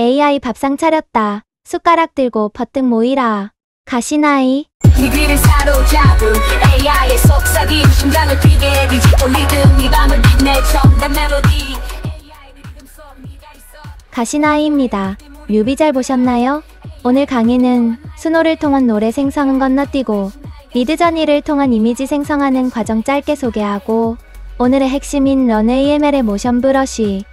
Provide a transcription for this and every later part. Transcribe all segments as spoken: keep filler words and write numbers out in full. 에이아이 밥상 차렸다. 숟가락 들고 버뜩 모이라. 가시나이. 네 귀를 사로잡은 에이아이의 속삭임, 심장을 뛰게 뒤집어 리듬, 네 밤을 빛내 첨단 멜로디. 가시나이입니다. 뮤비 잘 보셨나요? 오늘 강의는 수노를 통한 노래 생성은 건너뛰고 미드저니를 통한 이미지 생성하는 과정 짧게 소개하고, 오늘의 핵심인 런웨이 엠엘의 모션 브러쉬,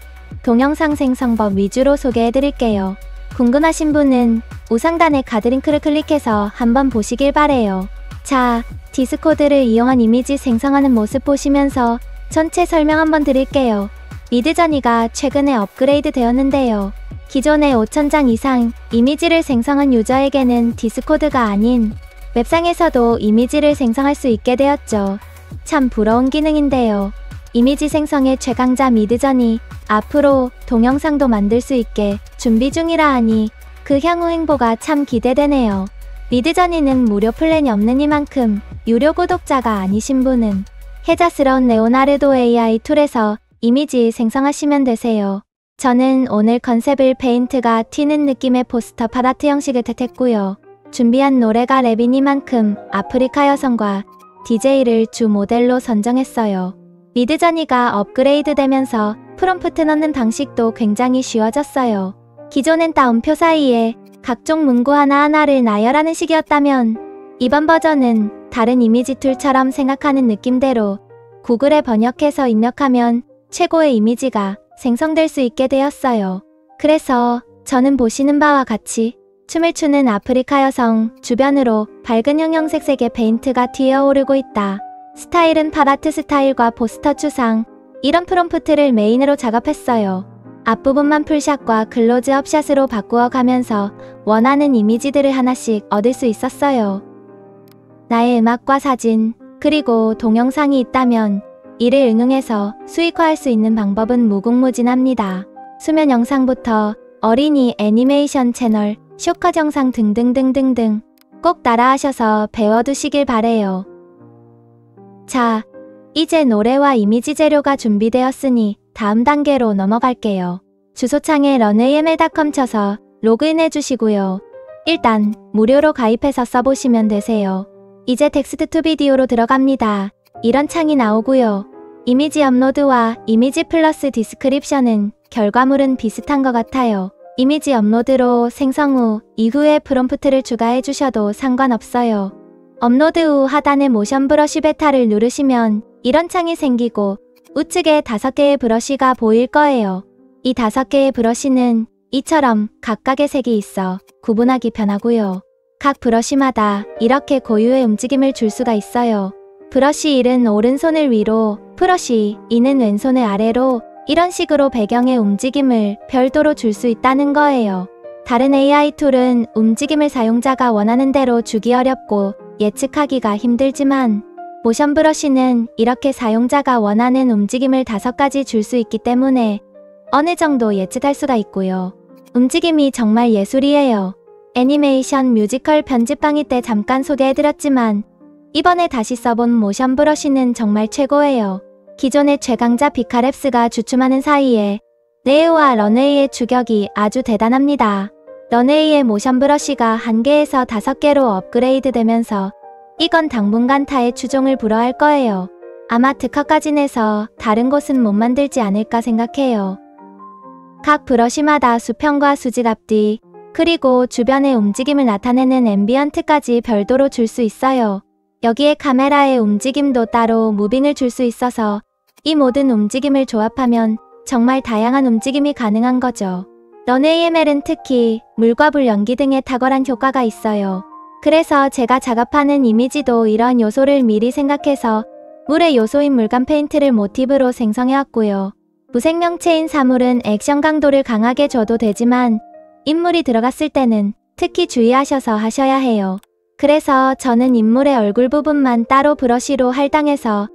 동영상 생성법 위주로 소개해드릴게요. 궁금하신 분은 우상단의 가드링크를 클릭해서 한번 보시길 바래요. 자, 디스코드를 이용한 이미지 생성하는 모습 보시면서 전체 설명 한번 드릴게요. 미드저니가 최근에 업그레이드 되었는데요. 기존의 오천 장 이상 이미지를 생성한 유저에게는 디스코드가 아닌 웹상에서도 이미지를 생성할 수 있게 되었죠. 참 부러운 기능인데요. 이미지 생성의 최강자 미드저니, 앞으로 동영상도 만들 수 있게 준비 중이라 하니 그 향후 행보가 참 기대되네요. 미드저니는 무료 플랜이 없는 이만큼 유료 구독자가 아니신 분은 혜자스러운 레오나르도 에이아이 툴에서 이미지 생성하시면 되세요. 저는 오늘 컨셉을 페인트가 튀는 느낌의 포스터 팟아트 형식을 택했고요. 준비한 노래가 랩이니만큼 아프리카 여성과 디제이를 주 모델로 선정했어요. 미드저니가 업그레이드 되면서 프롬프트 넣는 방식도 굉장히 쉬워졌어요. 기존엔 따옴표 사이에 각종 문구 하나하나를 나열하는 식이었다면 이번 버전은 다른 이미지 툴처럼 생각하는 느낌대로 구글에 번역해서 입력하면 최고의 이미지가 생성될 수 있게 되었어요. 그래서 저는 보시는 바와 같이 춤을 추는 아프리카 여성 주변으로 밝은 형형색색의 페인트가 튀어오르고 있다. 스타일은 팝아트 스타일과 포스터 추상, 이런 프롬프트를 메인으로 작업했어요. 앞부분만 풀샷과 클로즈업 샷으로 바꾸어 가면서 원하는 이미지들을 하나씩 얻을 수 있었어요. 나의 음악과 사진, 그리고 동영상이 있다면 이를 응용해서 수익화할 수 있는 방법은 무궁무진합니다. 수면 영상부터 어린이 애니메이션 채널, 쇼컷 영상 등등등등등 꼭 따라하셔서 배워두시길 바래요. 자, 이제 노래와 이미지 재료가 준비되었으니 다음 단계로 넘어갈게요. 주소창에 런웨이 엠엘 닷컴 쳐서 로그인해 주시고요. 일단 무료로 가입해서 써보시면 되세요. 이제 텍스트 투 비디오로 들어갑니다. 이런 창이 나오고요. 이미지 업로드와 이미지 플러스 디스크립션은 결과물은 비슷한 것 같아요. 이미지 업로드로 생성 후 이후에 프롬프트를 추가해 주셔도 상관없어요. 업로드 후 하단의 모션 브러쉬 베타를 누르시면 이런 창이 생기고 우측에 다섯 개의 브러쉬가 보일 거예요. 이 다섯 개의 브러쉬는 이처럼 각각의 색이 있어 구분하기 편하고요. 각 브러쉬마다 이렇게 고유의 움직임을 줄 수가 있어요. 브러쉬 일은 오른손을 위로, 브러쉬 이는 왼손을 아래로 이런 식으로 배경의 움직임을 별도로 줄 수 있다는 거예요. 다른 에이아이 툴은 움직임을 사용자가 원하는 대로 주기 어렵고 예측하기가 힘들지만 모션 브러쉬는 이렇게 사용자가 원하는 움직임을 다섯 가지 줄 수 있기 때문에 어느 정도 예측할 수가 있고요. 움직임이 정말 예술이에요. 애니메이션 뮤지컬 편집 강의 때 잠깐 소개해드렸지만 이번에 다시 써본 모션 브러쉬는 정말 최고예요. 기존의 최강자 비카랩스가 주춤하는 사이에 네오와 런웨이의 추격이 아주 대단합니다. 런웨이의 모션 브러쉬가 한 개에서 다섯 개로 업그레이드 되면서 이건 당분간 타의 추종을 불허할 거예요. 아마 특허까지 내서 다른 곳은 못 만들지 않을까 생각해요. 각 브러쉬마다 수평과 수직 앞뒤 그리고 주변의 움직임을 나타내는 앰비언트까지 별도로 줄 수 있어요. 여기에 카메라의 움직임도 따로 무빙을 줄 수 있어서 이 모든 움직임을 조합하면 정말 다양한 움직임이 가능한 거죠. 런웨이 엠엘은 특히 물과 불 연기 등의 탁월한 효과가 있어요. 그래서 제가 작업하는 이미지도 이런 요소를 미리 생각해서 물의 요소인 물감 페인트를 모티브로 생성해왔고요. 무생명체인 사물은 액션 강도를 강하게 줘도 되지만 인물이 들어갔을 때는 특히 주의하셔서 하셔야 해요. 그래서 저는 인물의 얼굴 부분만 따로 브러쉬로 할당해서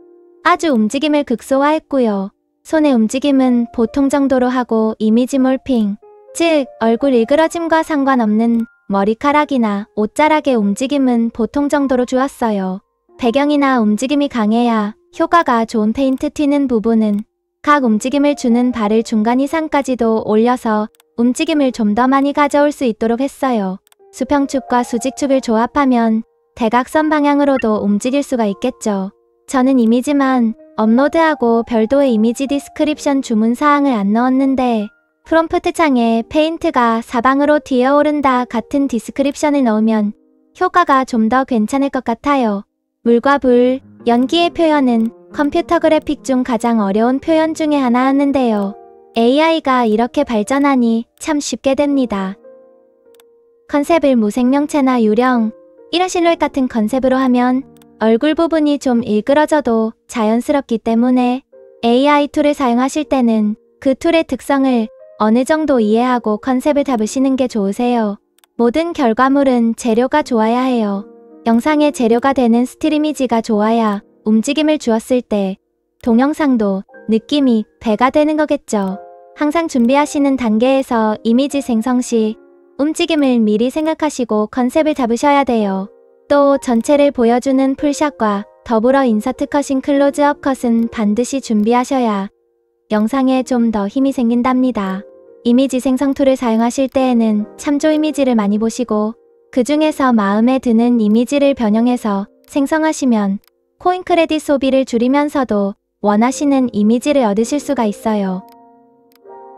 아주 움직임을 극소화했고요. 손의 움직임은 보통 정도로 하고 이미지 몰핑, 즉 얼굴 일그러짐과 상관없는 머리카락이나 옷자락의 움직임은 보통 정도로 주었어요. 배경이나 움직임이 강해야 효과가 좋은 페인트 튀는 부분은 각 움직임을 주는 발을 중간 이상까지도 올려서 움직임을 좀 더 많이 가져올 수 있도록 했어요. 수평축과 수직축을 조합하면 대각선 방향으로도 움직일 수가 있겠죠. 저는 이미지만 업로드하고 별도의 이미지 디스크립션 주문 사항을 안 넣었는데 프롬프트 창에 페인트가 사방으로 뛰어오른다 같은 디스크립션을 넣으면 효과가 좀 더 괜찮을 것 같아요. 물과 불, 연기의 표현은 컴퓨터 그래픽 중 가장 어려운 표현 중에 하나였는데요. 에이아이가 이렇게 발전하니 참 쉽게 됩니다. 컨셉을 무생명체나 유령, 이런 실루엣 같은 컨셉으로 하면 얼굴 부분이 좀 일그러져도 자연스럽기 때문에 에이아이 툴을 사용하실 때는 그 툴의 특성을 어느 정도 이해하고 컨셉을 잡으시는 게 좋으세요. 모든 결과물은 재료가 좋아야 해요. 영상의 재료가 되는 스틸 이미지가 좋아야 움직임을 주었을 때 동영상도 느낌이 배가 되는 거겠죠. 항상 준비하시는 단계에서 이미지 생성 시 움직임을 미리 생각하시고 컨셉을 잡으셔야 돼요. 또 전체를 보여주는 풀샷과 더불어 인서트 컷인 클로즈업 컷은 반드시 준비하셔야 영상에 좀 더 힘이 생긴답니다. 이미지 생성 툴을 사용하실 때에는 참조 이미지를 많이 보시고 그 중에서 마음에 드는 이미지를 변형해서 생성하시면 코인 크레딧 소비를 줄이면서도 원하시는 이미지를 얻으실 수가 있어요.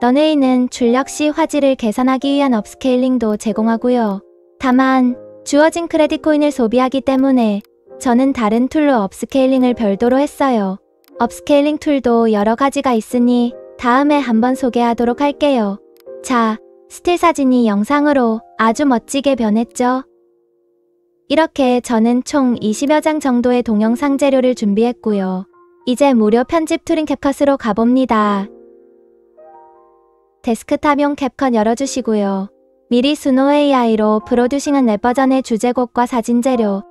런웨이는 출력 시 화질을 개선하기 위한 업스케일링도 제공하고요. 다만 주어진 크레딧 코인을 소비하기 때문에 저는 다른 툴로 업스케일링을 별도로 했어요. 업스케일링 툴도 여러 가지가 있으니 다음에 한번 소개하도록 할게요. 자, 스틸 사진이 영상으로 아주 멋지게 변했죠? 이렇게 저는 총 이십여 장 정도의 동영상 재료를 준비했고요. 이제 무료 편집 툴인 캡컷으로 가봅니다. 데스크탑용 캡컷 열어주시고요. 미리 수노 에이아이로 프로듀싱한 랩 버전의 주제곡과 사진 재료,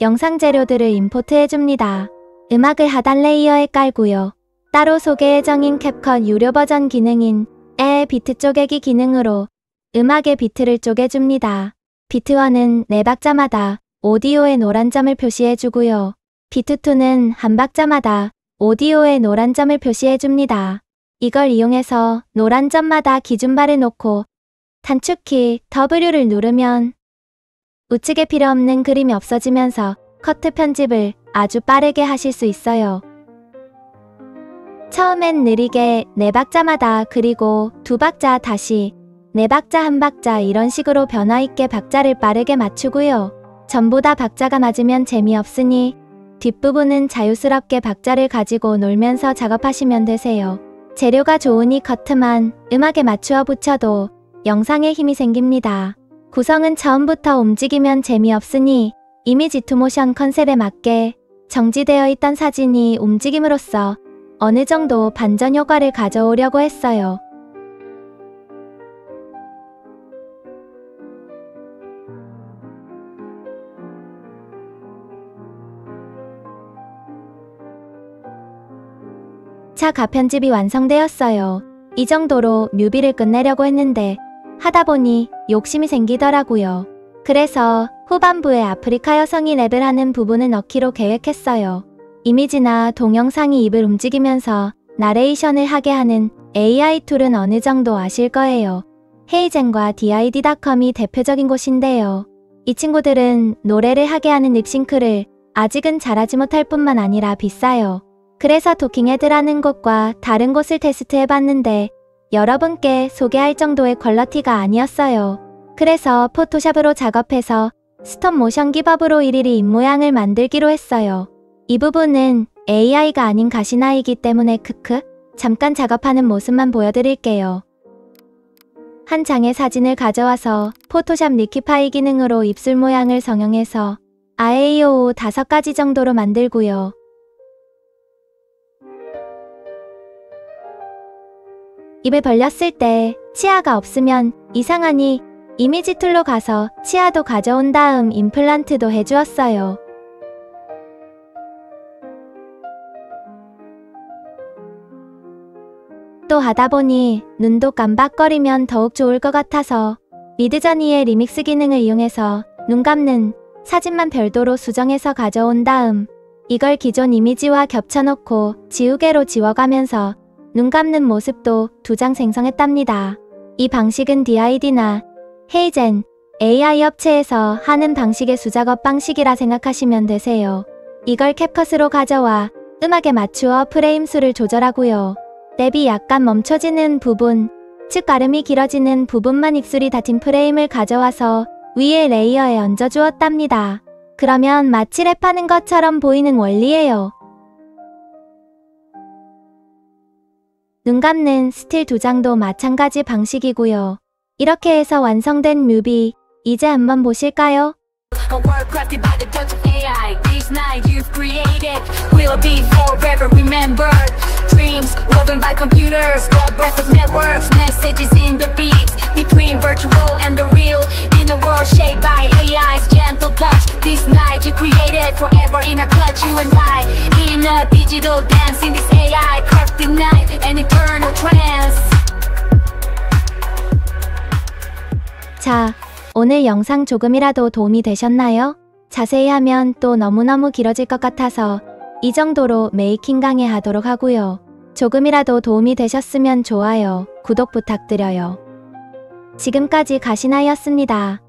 영상 재료들을 임포트해줍니다. 음악을 하단 레이어에 깔고요. 따로 소개 예정인 캡컷 유료 버전 기능인 에 비트 쪼개기 기능으로 음악의 비트를 쪼개줍니다. 비트 일은 네 박자마다 오디오의 노란 점을 표시해주고요. 비트 이는 한 박자마다 오디오의 노란 점을 표시해줍니다. 이걸 이용해서 노란 점마다 기준바를 놓고 단축키 더블유를 누르면 우측에 필요 없는 그림이 없어지면서 커트 편집을 아주 빠르게 하실 수 있어요. 처음엔 느리게 네 박자마다, 그리고 두 박자 다시 네 박자, 한 박자 이런 식으로 변화 있게 박자를 빠르게 맞추고요. 전부 다 박자가 맞으면 재미없으니 뒷부분은 자유스럽게 박자를 가지고 놀면서 작업하시면 되세요. 재료가 좋으니 커트만 음악에 맞추어 붙여도 영상에 힘이 생깁니다. 구성은 처음부터 움직이면 재미없으니 이미지 투모션 컨셉에 맞게 정지되어 있던 사진이 움직임으로써 어느 정도 반전 효과를 가져오려고 했어요. 차 편집이 완성되었어요. 이 정도로 뮤비를 끝내려고 했는데 하다보니 욕심이 생기더라고요. 그래서 후반부에 아프리카 여성이 랩을 하는 부분을 넣기로 계획했어요. 이미지나 동영상이 입을 움직이면서 나레이션을 하게 하는 에이아이 툴은 어느 정도 아실 거예요. 헤이젠과 디아이디 닷컴이 대표적인 곳인데요. 이 친구들은 노래를 하게 하는 립싱크를 아직은 잘하지 못할 뿐만 아니라 비싸요. 그래서 토킹헤드라는 곳과 다른 곳을 테스트해봤는데 여러분께 소개할 정도의 퀄러티가 아니었어요. 그래서 포토샵으로 작업해서 스톱모션 기법으로 일일이 입모양을 만들기로 했어요. 이 부분은 에이아이가 아닌 가신에이아이이기 때문에 크크 잠깐 작업하는 모습만 보여드릴게요. 한 장의 사진을 가져와서 포토샵 리퀴파이 기능으로 입술 모양을 성형해서 아에이오오 다섯 가지 정도로 만들고요. 입을 벌렸을 때 치아가 없으면 이상하니 이미지 툴로 가서 치아도 가져온 다음 임플란트도 해주었어요. 또 하다보니 눈도 깜박거리면 더욱 좋을 것 같아서 미드저니의 리믹스 기능을 이용해서 눈 감는 사진만 별도로 수정해서 가져온 다음 이걸 기존 이미지와 겹쳐놓고 지우개로 지워가면서 눈 감는 모습도 두 장 생성했답니다. 이 방식은 디아이디나 헤이젠, 에이아이 업체에서 하는 방식의 수작업 방식이라 생각하시면 되세요. 이걸 캡컷으로 가져와 음악에 맞추어 프레임 수를 조절하고요. 랩이 약간 멈춰지는 부분, 즉 발음이 길어지는 부분만 입술이 닫힌 프레임을 가져와서 위에 레이어에 얹어주었답니다. 그러면 마치 랩하는 것처럼 보이는 원리예요. 눈 감는 스틸 두 장도 마찬가지 방식이고요. 이렇게 해서 완성된 뮤비, 이제 한번 보실까요? 자, 오늘 영상 조금이라도 도움이 되셨나요? 자세히 하면 또 너무너무 길어질 것 같아서 이 정도로 메이킹 강의 하도록 하고요. 조금이라도 도움이 되셨으면 좋아요, 구독 부탁드려요. 지금까지 가신아이였습니다.